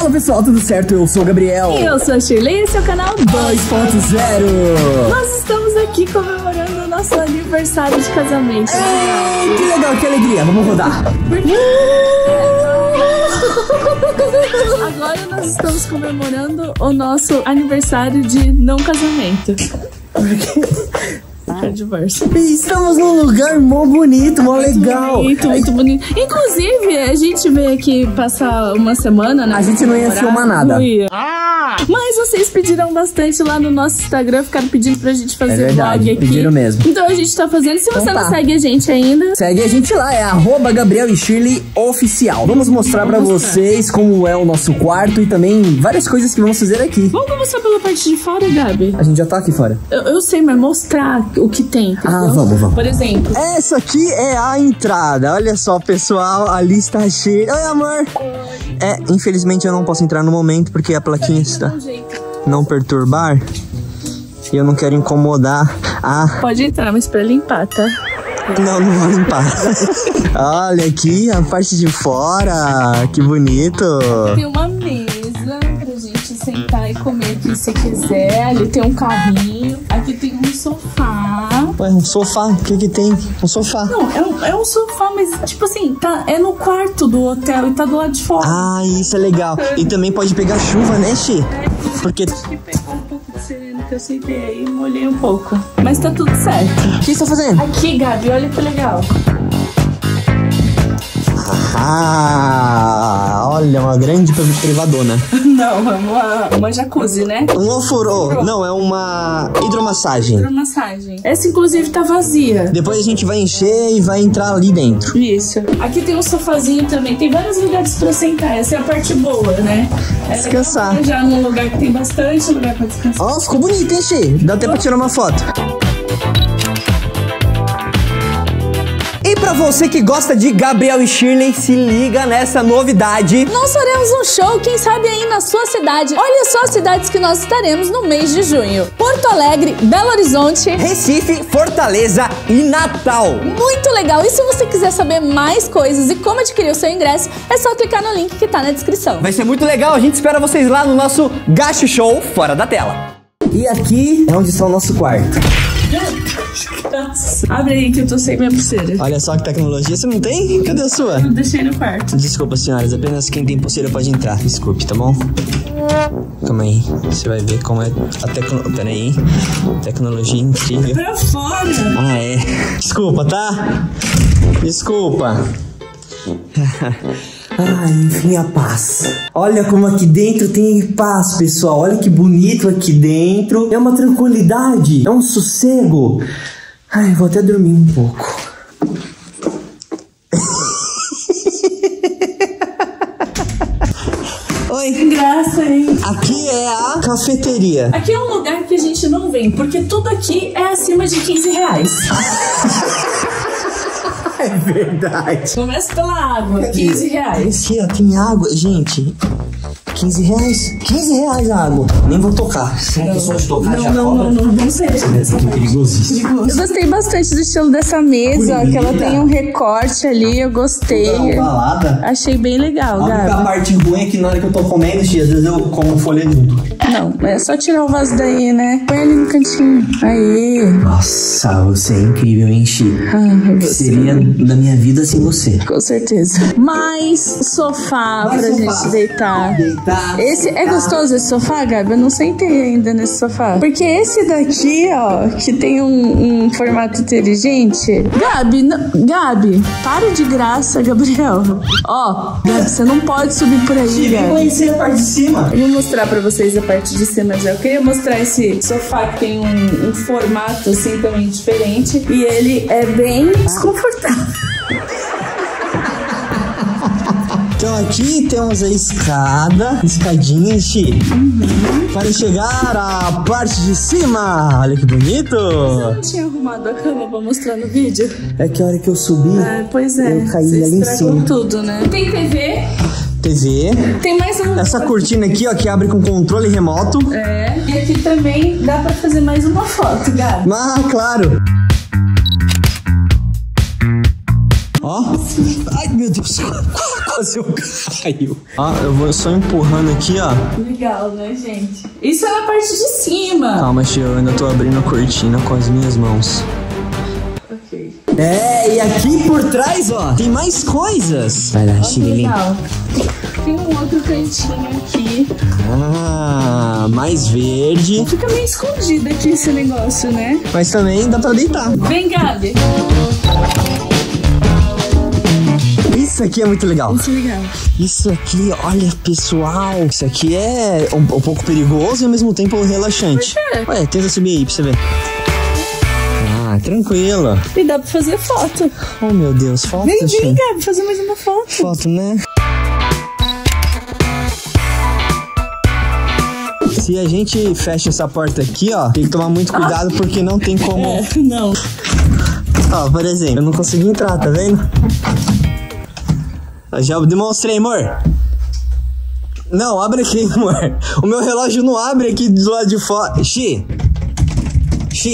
Fala pessoal, tudo certo? Eu sou o Gabriel. E eu sou a Shirley e esse é o canal 2.0. Nós estamos aqui comemorando o nosso aniversário de casamento. Ei, que legal, que alegria. Vamos rodar. Agora nós estamos comemorando o nosso aniversário de não casamento. Estamos num lugar mó bonito, mó legal. Muito bonito. Inclusive, a gente veio aqui passar uma semana, né? A gente não ia filmar nada. Mas vocês pediram bastante lá no nosso Instagram, ficaram pedindo pra gente fazer vlog aqui. Pediram mesmo. Então a gente tá fazendo. Se você não segue a gente ainda, segue a gente lá, é @GabrielEShirleyOficial. Vamos mostrar pra vocês como é o nosso quarto e também várias coisas que vamos fazer aqui. Vamos começar pela parte de fora, Gabi? A gente já tá aqui fora. Eu sei, mas mostrar o que tem. Vamos. Por exemplo, essa aqui é a entrada. Olha só, pessoal, a lista está cheia. Oi, amor. É, infelizmente eu não posso entrar no momento porque a plaquinha está não perturbar e eu não quero incomodar a... Pode entrar, mas para limpar, tá? Não vou limpar. Olha aqui a parte de fora, que bonito. Tem uma mesa pra gente sentar e comer o que você quiser. Ali tem um carrinho, aqui tem um sofá. Ué, um sofá? O que que tem? Um sofá? Não, é um sofá, mas tipo assim, tá, é no quarto do hotel e tá do lado de fora. Ah, isso é legal. E também pode pegar chuva, né, Xi? Porque... Acho que pegou um pouco de sereno que eu sentei aí e molhei um pouco. Mas tá tudo certo. O que você tá fazendo? Aqui, Gabi, olha que legal. Ah, olha, uma grande privadona. Não, é uma jacuzzi, né? Um ofurô. Não, é uma hidromassagem. Hidromassagem. Essa, inclusive, tá vazia. Depois a gente vai encher e vai entrar ali dentro. Isso. Aqui tem um sofazinho também. Tem vários lugares pra sentar. Essa é a parte boa, né? Descansar. É já num lugar que tem bastante lugar pra descansar. Ó, ficou bonito, hein, Xê? Dá até pra tirar uma foto. E pra você que gosta de Gabriel e Shirley, se liga nessa novidade. Nós faremos um show, quem sabe aí na sua cidade. Olha só as cidades que nós estaremos no mês de junho. Porto Alegre, Belo Horizonte, Recife, Fortaleza e Natal. Muito legal. E se você quiser saber mais coisas e como adquirir o seu ingresso, é só clicar no link que tá na descrição. Vai ser muito legal. A gente espera vocês lá no nosso GaShi Show fora da tela. E aqui é onde está o nosso quarto. Abre aí que eu tô sem minha pulseira. Olha só que tecnologia, você não tem? Cadê a sua? Eu deixei no quarto. Desculpa, senhoras, apenas quem tem pulseira pode entrar. Desculpe, tá bom? Calma aí, você vai ver como é a tecnologia. Pera aí, tecnologia incrível. Pra fora! Ah, é. Desculpa, tá? Desculpa. Ai, enfim, a paz. Olha como aqui dentro tem paz, pessoal. Olha que bonito aqui dentro. É uma tranquilidade, é um sossego. Ai, vou até dormir um pouco. Oi. Que graça, hein? Aqui é a cafeteria. Aqui é um lugar que a gente não vem, porque tudo aqui é acima de 15 reais. É verdade. Começa pela água, 15 reais. Aqui, ó, tem água, gente. 15 reais? 15 reais a água. Nem vou tocar. Será que eu só de tocar já cobra? Não sei. Essa aqui é perigosíssima. Eu gostei bastante do estilo dessa mesa, ó, que ela tem um recorte ali, eu gostei. Uma balada. Achei bem legal, Gabi. A única parte ruim é que na hora que eu tô comendo, às vezes eu como folha junto. Não, é só tirar o vaso daí, né? Põe ali no cantinho. Aí. Nossa, você é incrível, hein, Chi? Ah, seria da minha vida sem você. Com certeza. Mais sofá pra gente deitar. Esse é gostoso esse sofá, Gabi? Eu não sentei ainda nesse sofá. Porque esse daqui, ó, que tem um formato inteligente. Gabi, para de graça, Gabriel. Ó, Gabi, você não pode subir por aí, Gabi. Vem conhecer a parte de cima. Eu vou mostrar pra vocês a parte de cima já. Eu queria mostrar esse sofá que tem um formato assim também diferente. E ele é bem desconfortável. Então aqui temos a escada, escadinha, Xi, para chegar à parte de cima. Olha que bonito. Você não tinha arrumado a cama pra mostrar no vídeo? É que a hora que eu subi, pois é, eu caí você ali em cima. Tudo, né? Tem TV. Tem mais uma. Essa cortina aqui, ó, que abre com controle remoto. É. E aqui também dá pra fazer mais uma foto, Gabi. Ah, claro. Ó. Ai, meu Deus. fazer o Caio. Ah, eu vou só empurrando aqui, ó. Legal, né, gente? Isso é na parte de cima. Calma, Shirley, eu ainda tô abrindo a cortina com as minhas mãos. Ok. É, e aqui por trás, ó, tem mais coisas. Vai lá, Shirley. Tem um outro cantinho aqui. Ah, mais verde. Fica meio escondido aqui esse negócio, né? Mas também dá pra deitar. Vem, Gabi. Isso aqui é muito legal. Isso é legal. Isso aqui, olha, pessoal. Isso aqui é um pouco perigoso e ao mesmo tempo relaxante. Ué, tenta subir aí pra você ver. Ah, tranquila. E dá pra fazer foto. Oh, meu Deus, foto. Vem, Gabi, fazer mais uma foto. Foto, né? Se a gente fecha essa porta aqui, ó, tem que tomar muito cuidado porque não tem como... É, não. Ó, por exemplo, eu não consegui entrar, tá vendo? Eu já demonstrei, amor. Não, abre aqui, amor. O meu relógio não abre aqui do lado de fora. Xi,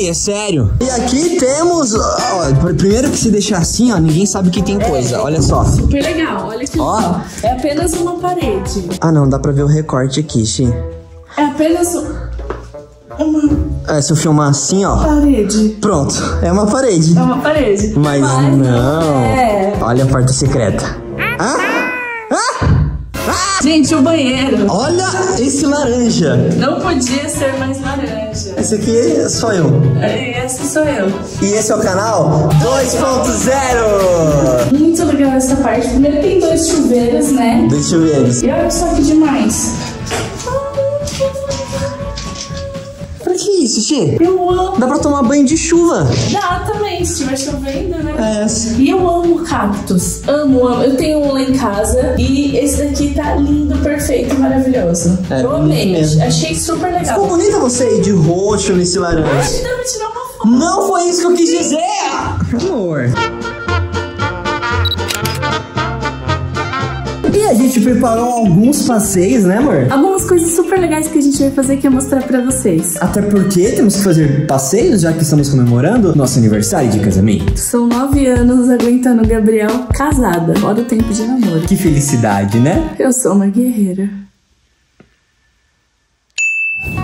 é sério. E aqui temos, ó, primeiro que se deixar assim, ó, ninguém sabe que tem coisa, olha só. Super legal, olha que legal. É apenas uma parede. Ah, não, dá pra ver o recorte aqui, Xi. É apenas uma... É, se eu filmar assim, ó... Parede. Pronto, é uma parede. É uma parede. Mas não... É... Olha a porta secreta. Gente, o banheiro. Olha esse laranja. Não podia ser mais laranja. Esse aqui sou eu. Esse sou eu. E esse é o canal 2.0. Muito legal essa parte. Primeiro tem dois chuveiros, né? Dois chuveiros. E olha só que demais. Que isso, Xi? Eu amo. Dá pra tomar banho de chuva. Dá também, se estiver chovendo, né? É. E eu amo cactos. Amo, amo. Eu tenho um lá em casa e esse daqui tá lindo, perfeito, maravilhoso. É, eu amei. Mesmo. Achei super legal. Ficou bonita você aí de roxo nesse laranja. Acho que dá pra tirar uma foto. Não foi isso que eu quis dizer! Amor. E a gente preparou alguns passeios, né, amor? Algumas coisas super legais que a gente vai fazer que eu mostrar pra vocês. Até porque temos que fazer passeios, já que estamos comemorando nosso aniversário de casamento. São 9 anos aguentando o Gabriel casada. Olha o tempo de namoro. Que felicidade, né? Eu sou uma guerreira.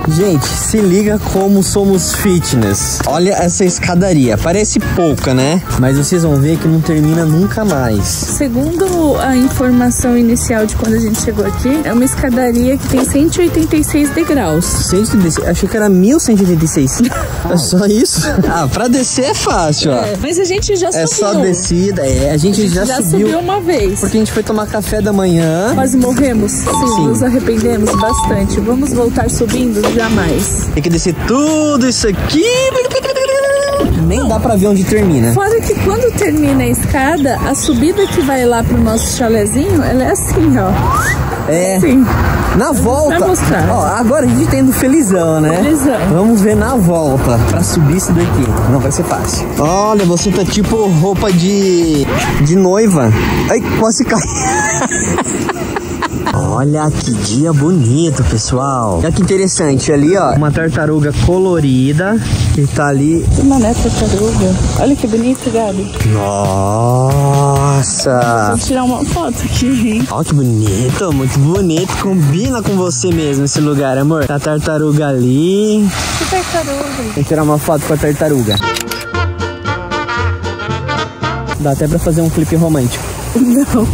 Gente, se liga como somos fitness. Olha essa escadaria. Parece pouca, né? Mas vocês vão ver que não termina nunca mais. Segundo a informação inicial de quando a gente chegou aqui, é uma escadaria que tem 186 degraus. 186? Achei que era 1186. É só isso? Ah, pra descer é fácil, ó. É, mas a gente já subiu. É só descida, é. A gente já subiu uma vez. Porque a gente foi tomar café da manhã. Quase morremos. Sim. Nos arrependemos bastante. Vamos voltar subindo? Jamais. Tem que descer tudo isso aqui. Nem dá pra ver onde termina. Fora que quando termina a escada, a subida que vai lá pro nosso chalezinho, ela é assim, ó. É. Assim. Na volta. Pra mostrar. Ó, agora a gente tá indo felizão, né? Felizão. Vamos ver na volta pra subir isso daqui. Não vai ser fácil. Olha, você tá tipo roupa de noiva. Ai, quase cai. Olha que dia bonito, pessoal. Olha que interessante. Ali, ó, uma tartaruga colorida que tá ali. Mano, é tartaruga. Olha que bonito, Gabi. Nossa. Vou tirar uma foto aqui, hein? Olha que bonito, muito bonito. Combina com você mesmo esse lugar, amor. Tá a tartaruga ali. Que tartaruga? Vou tirar uma foto com a tartaruga. Dá até pra fazer um clipe romântico. Não.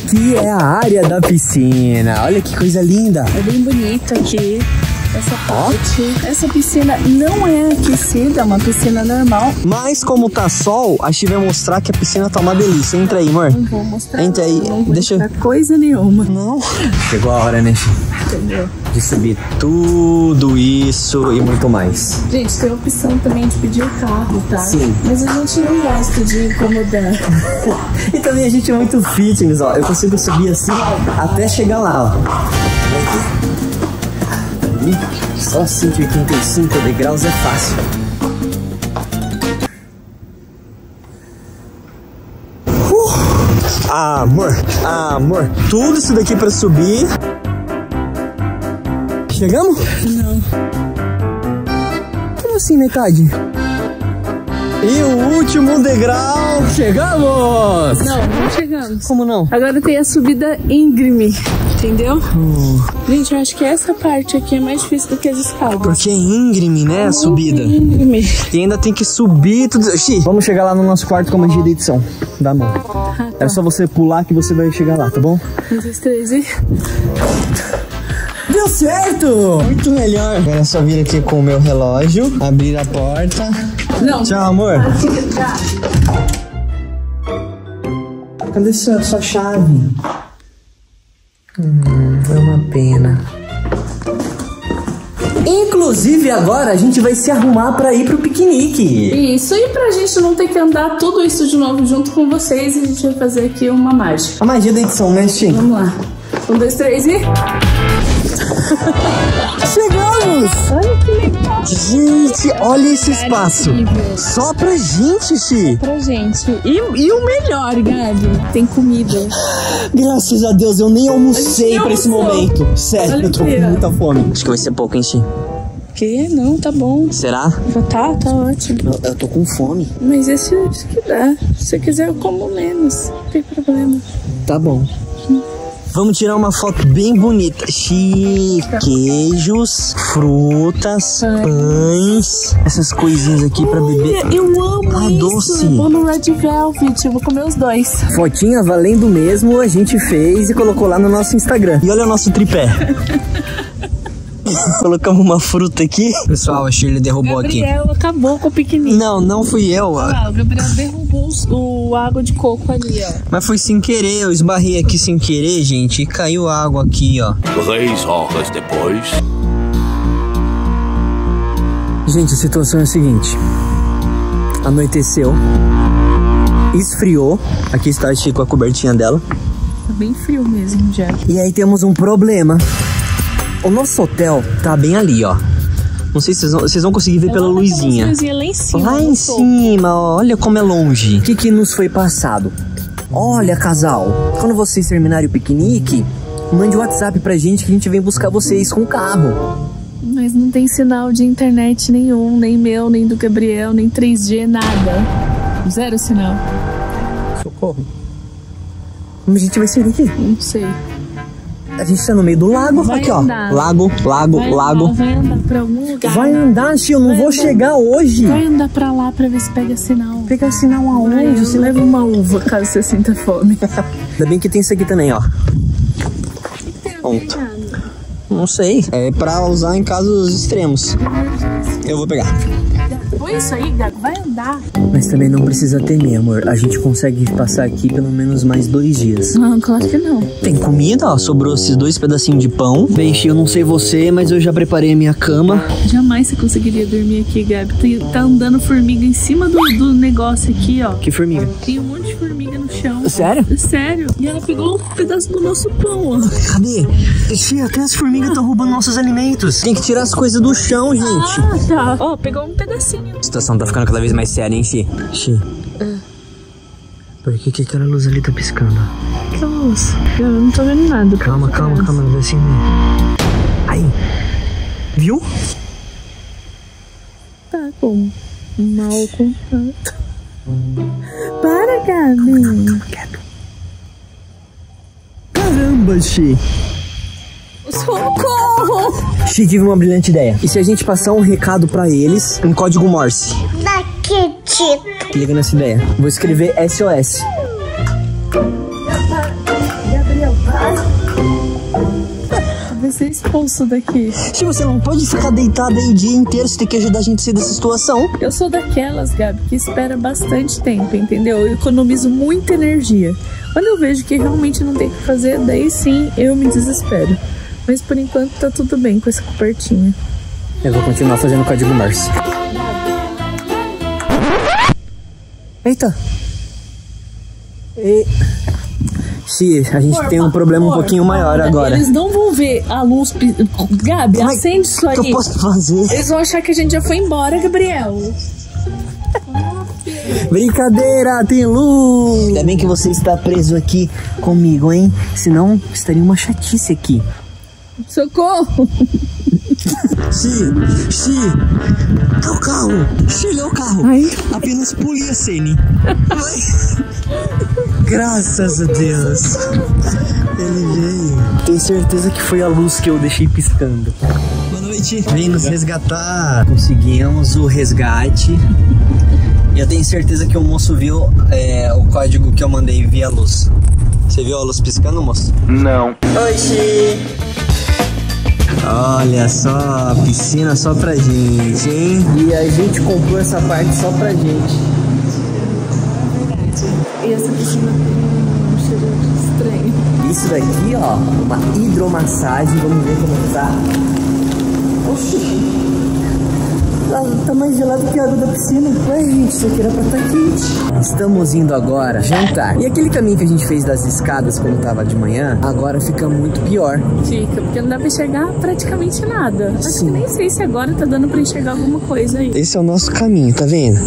Aqui é a área da piscina. Olha que coisa linda. É bem bonito aqui. essa parte. Essa piscina não é aquecida, é uma piscina normal. Mas como tá sol, a gente vai mostrar que a piscina tá uma delícia. Entra aí, amor. Não vou mostrar. Entra aí. Não vou mostrar coisa nenhuma. Não. Chegou a hora, né? Entendeu? De subir tudo isso e muito mais. Gente, tem a opção também de pedir o carro, tá? Sim. Mas a gente não gosta de incomodar. E também a gente é muito fitness, ó. Eu consigo subir assim até chegar lá, ó. Ali, só 185 degraus é fácil. Amor, tudo isso daqui pra subir. Chegamos? Não. Como assim, metade? E o último degrau. Chegamos! Não, não chegamos. Como não? Agora tem a subida íngreme, entendeu? Gente, eu acho que essa parte aqui é mais difícil do que as escadas. Porque é íngreme, né, a subida? Íngreme. E ainda tem que subir tudo. Xi, vamos chegar lá no nosso quarto com a magia da edição. Dá a mão. Ah, tá. É só você pular que você vai chegar lá, tá bom? 1, 2, 3 e... Deu certo! Muito melhor. Agora é só vir aqui com o meu relógio, abrir a porta. Não. Tchau, amor. Cadê sua chave? É uma pena. Inclusive, agora a gente vai se arrumar pra ir pro piquenique. Isso, e pra gente não ter que andar tudo isso de novo junto com vocês, a gente vai fazer aqui uma mágica. A magia da edição, né, Chico? Vamos lá. 1, 2, 3 e... Chegamos! Olha que legal! Gente, olha esse espaço! Incrível. Só pra gente, Chi! Só pra gente. E o melhor, Gabi, tem comida. Graças a Deus, eu nem almocei pra esse momento. Sério, olha, eu tô com muita fome. Acho que vai ser pouco, hein, Chi? Que? Não, tá bom. Será? Tá ótimo. Eu tô com fome. Mas esse eu acho que dá. Se você quiser, eu como menos. Não tem problema. Tá bom. Vamos tirar uma foto bem bonita. Chique, queijos, frutas, pães, essas coisinhas aqui pra beber. Eu amo isso. Doce. Eu vou no Red Velvet, eu vou comer os dois. Fotinha valendo mesmo, a gente fez e colocou lá no nosso Instagram. E olha o nosso tripé. Colocamos uma fruta aqui. Pessoal, a Shirley derrubou Gabriel aqui. Acabou com o piquenique. Não fui eu. Ah, o Gabriel derrubou o água de coco ali, ó. Mas foi sem querer, eu esbarrei aqui sem querer, gente. E caiu água aqui, ó. 3 horas depois. Gente, a situação é a seguinte. Anoiteceu. Esfriou. Aqui está a Chico com a cobertinha dela. Tá bem frio mesmo, já. E aí temos um problema. O nosso hotel tá bem ali, ó. Não sei se vocês vão conseguir ver pela luzinha. Lá em cima, ó. Olha como é longe. O que nos foi passado? Olha, casal, quando vocês terminarem o piquenique, mande o WhatsApp pra gente que a gente vem buscar vocês com o carro. Mas não tem sinal de internet nenhum, nem meu, nem do Gabriel, nem 3G, nada. Zero sinal. Socorro. Como a gente vai sair daqui? Não sei. A gente tá no meio do lago, vai aqui, andar. Ó. Lago. Vai andar pra algum lugar. Vai andar, tio, eu não vou chegar hoje. Vai andar pra lá pra ver se pega sinal. Pega sinal aonde? Você leva uma uva caso você sinta fome. Ainda bem que tem isso aqui também, ó. Que tem ponto. Não sei. É pra usar em casos extremos. Eu vou pegar. Foi isso aí, Gago. Vai andar. Mas também não precisa temer, amor. A gente consegue passar aqui pelo menos mais 2 dias. Não, claro que não. Tem comida, ó. Sobrou esses 2 pedacinhos de pão. Peixe, eu não sei você, mas eu já preparei a minha cama. Jamais você conseguiria dormir aqui, Gabi. Tá andando formiga em cima do negócio aqui, ó. Que formiga? Tem um monte de formiga no chão. Sério? Sério. E ela pegou um pedaço do nosso pão, ó. Cadê? Ixi, até as formigas estão roubando nossos alimentos. Tem que tirar as coisas do chão, gente. Ah, tá. Ó, pegou um pedacinho. A situação tá ficando cada vez mais séria, hein, Xi? Xi. Por que aquela luz ali tá piscando? Que luz? Eu não tô vendo nada. Calma, não vai assim mesmo. Aí. Viu? Tá com mal contato. Para, Gabi. Quieto. Caramba, Xi. Socorro! Xi, tive uma brilhante ideia. E se a gente passar um recado pra eles em código Morse? Daqui, tipo. Liga nessa ideia. Vou escrever SOS. Gabriel, para. vai ser expulso daqui. Se você não pode ficar deitada aí o dia inteiro, você tem que ajudar a gente a sair dessa situação. Eu sou daquelas, Gabi, que espera bastante tempo, entendeu? Eu economizo muita energia. Quando eu vejo que realmente não tem o que fazer, daí sim eu me desespero. Mas por enquanto tá tudo bem com essa copertinha. Eu vou continuar fazendo o código Morse. Eita! A gente tem um problema um pouquinho maior agora. Eles não vão ver a luz. Gabi, acende isso aí. O que eu posso fazer? Eles vão achar que a gente já foi embora, Gabriel. Brincadeira, tem luz. Ainda bem que você está preso aqui comigo, hein? Senão estaria uma chatice aqui. Socorro! É o carro! Shirley, é o carro! Ai. Apenas pule a cena. Graças a Deus! Ele veio. Tenho certeza que foi a luz que eu deixei piscando. Boa noite! Vem nos resgatar! Conseguimos o resgate. E eu tenho certeza que o moço viu o código que eu mandei via luz. Você viu a luz piscando, moço? Não. Oxi! Olha só, a piscina só pra gente, hein? E a gente comprou essa parte só pra gente. É verdade. E essa piscina tem um cheiro estranho. Isso daqui, ó, uma hidromassagem. Vamos ver como tá. Oxi, tá mais gelado que a água da piscina. Ué, gente, isso aqui era pra estar quente. Estamos indo agora jantar. E aquele caminho que a gente fez das escadas quando tava de manhã, agora fica muito pior. Fica, porque não dá pra enxergar praticamente nada. Acho que nem sei se agora tá dando pra enxergar alguma coisa aí. Esse é o nosso caminho, tá vendo?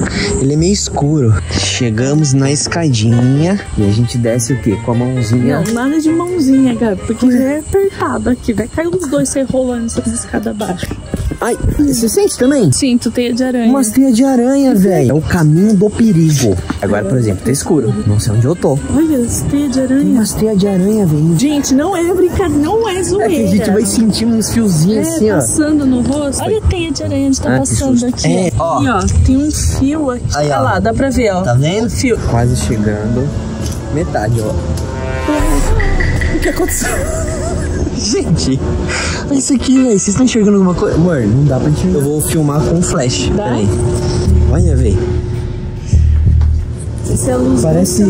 Ele é meio escuro. Chegamos na escadinha e a gente desce o quê? Com a mãozinha. Não, nada de mãozinha, Gabi, porque já é apertado aqui. Vai cair uns dois, você rolando essas escadas abaixo. Ai, você sente também? Sinto, teia de aranha. Umas teia de aranha, velho. É o caminho do perigo. Agora, por exemplo, tá escuro. Não sei onde eu tô. Olha, as teias de aranha. Tem umas teias de aranha, velho. Gente, não é brincadeira, não é zoeira. É que a gente vai sentindo uns fiozinhos assim, passando no rosto. Olha a teia de aranha que tá passando aqui. É, ó. E, ó, tem um fio aqui. Olha lá, dá pra ver, ó. Tá vendo? Fio. Quase chegando. Metade, ó. O que aconteceu? Gente, olha isso aqui, velho. Vocês estão enxergando alguma coisa? Amor, não dá pra enxergar. Eu vou filmar com flash. Dá? Olha, velho. Esse é luz. Parece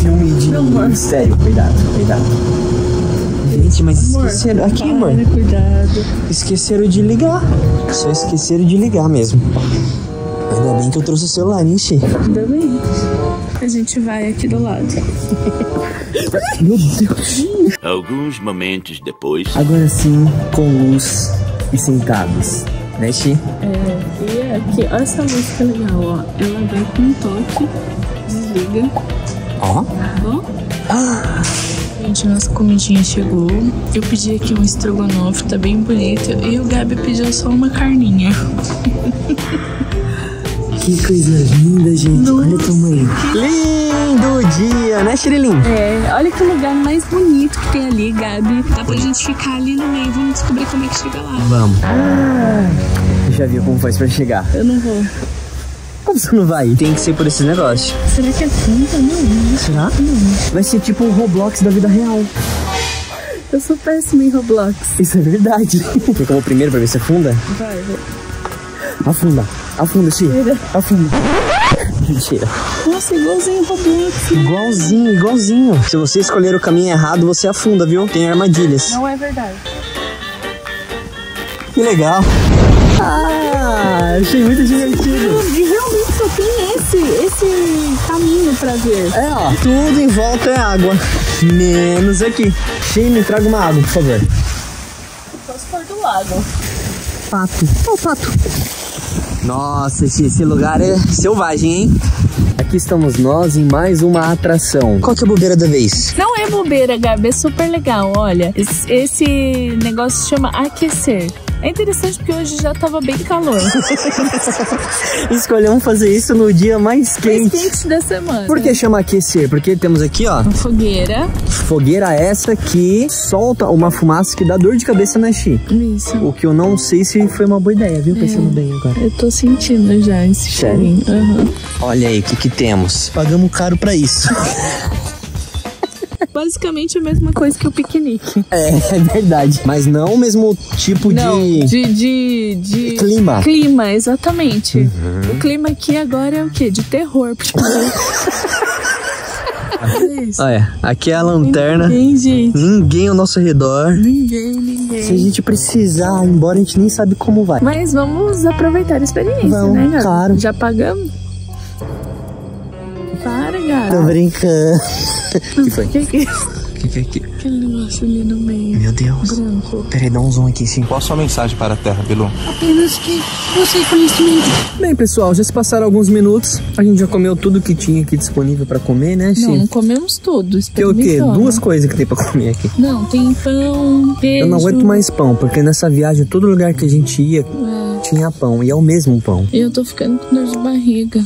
filme de mistério. Cuidado, cuidado. Gente, mas amor, esqueceram. Aqui, amor. Cuidado. Esqueceram de ligar. Só esqueceram de ligar mesmo. Ainda bem que eu trouxe o celular, hein, Xê? Ainda bem. A gente vai aqui do lado. Meu Deus. Alguns momentos depois. Agora sim, com luz e sentados. Né, Xê? É, e aqui, olha essa luz que legal, ó. Ela vai com um toque, desliga. Ó. Ó. Ah. Gente, nossa comidinha chegou. Eu pedi aqui um estrogonofe, tá bem bonito. E o Gabi pediu só uma carninha. Que coisa linda, gente. Nossa, olha o tamanho. Lindo dia, né, Shirley? É, olha que lugar mais bonito que tem ali, Gabi. Dá pra gente ficar ali no meio, vamos descobrir como é que chega lá. Vamos. Ah, eu já vi como faz pra chegar. Eu não vou. Como você não vai? Tem que ser por esse negócio. Será que é assim? Não. Será? Não. Vai ser tipo o Roblox da vida real. Eu sou péssima em Roblox. Isso é verdade. Quer como primeiro pra ver se afunda? Vai, vai. Afunda, afunda, Shirley. Afunda. Mentira. Nossa, igualzinho o Roblox. Igualzinho, igualzinho. Se você escolher o caminho errado, você afunda, viu? Tem armadilhas. Não é verdade. Que legal. Ah, achei muito divertido. Realmente só tem esse caminho pra ver. É, ó. Tudo em volta é água. Menos aqui. Shirley, me traga uma água, por favor. Só se for do lado. Pato. Ó, o pato. Nossa, esse lugar é selvagem, hein? Aqui estamos nós em mais uma atração. Qual que é a bobeira da vez? Não é bobeira, Gabi, é super legal, olha. Esse negócio se chama aquecer. É interessante porque hoje já tava bem calor. Escolhemos fazer isso no dia mais quente. Mais quente da semana. Por que chama aquecer? Porque temos aqui, ó, uma fogueira. Fogueira essa que solta uma fumaça que dá dor de cabeça na Xê. Isso. O que eu não sei se foi uma boa ideia, viu? Pensando bem agora. Eu tô sentindo já esse cheirinho. Olha aí, o que temos? Pagamos caro pra isso. basicamente a mesma coisa que o piquenique. É verdade, mas não o mesmo tipo de clima. Clima, exatamente. Uhum. O clima aqui agora é o quê? De terror. Olha, aqui é a lanterna. Ninguém, gente. Ninguém ao nosso redor. Ninguém. Se a gente precisar, embora a gente nem sabe como vai. Mas vamos aproveitar a experiência, vamos, né, garoto? Claro. Já pagamos? Para, garoto. Tô brincando. O que foi? O que é que? Aquele negócio ali no meio. Meu Deus. Branco. Peraí, dá um zoom aqui, sim. Qual a sua mensagem para a Terra, Bilu? Apenas que você conhece mesmo. Bem, pessoal, já se passaram alguns minutos. A gente já comeu tudo que tinha aqui disponível para comer, né, Chico? Não comemos tudo. Tem o quê? Duas coisas que tem para comer aqui. Não, tem pão, queijo. Eu não aguento mais pão, porque nessa viagem, todo lugar que a gente ia... tinha pão, e é o mesmo pão. Eu tô ficando com dor de barriga.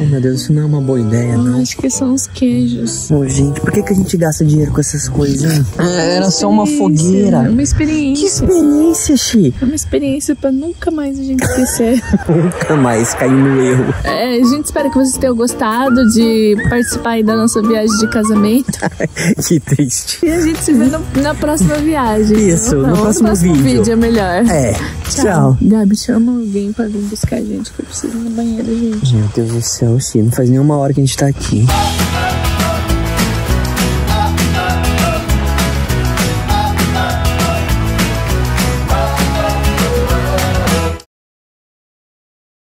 Oh, meu Deus, isso não é uma boa ideia, não. Acho que são os queijos. Ô, gente, por que a gente gasta dinheiro com essas coisas? Era só uma fogueira. É uma experiência. Que experiência, Chi? É uma experiência pra nunca mais a gente esquecer. Nunca mais cair no erro. É, a gente espera que vocês tenham gostado de participar aí da nossa viagem de casamento. Que triste. E a gente se vê na próxima viagem. Isso, no próximo vídeo é melhor. É, tchau. Gabi, tchau. Alguém pra vir buscar a gente, que eu preciso ir no banheiro, gente. Meu Deus do céu, Chi, não faz nenhuma hora que a gente tá aqui.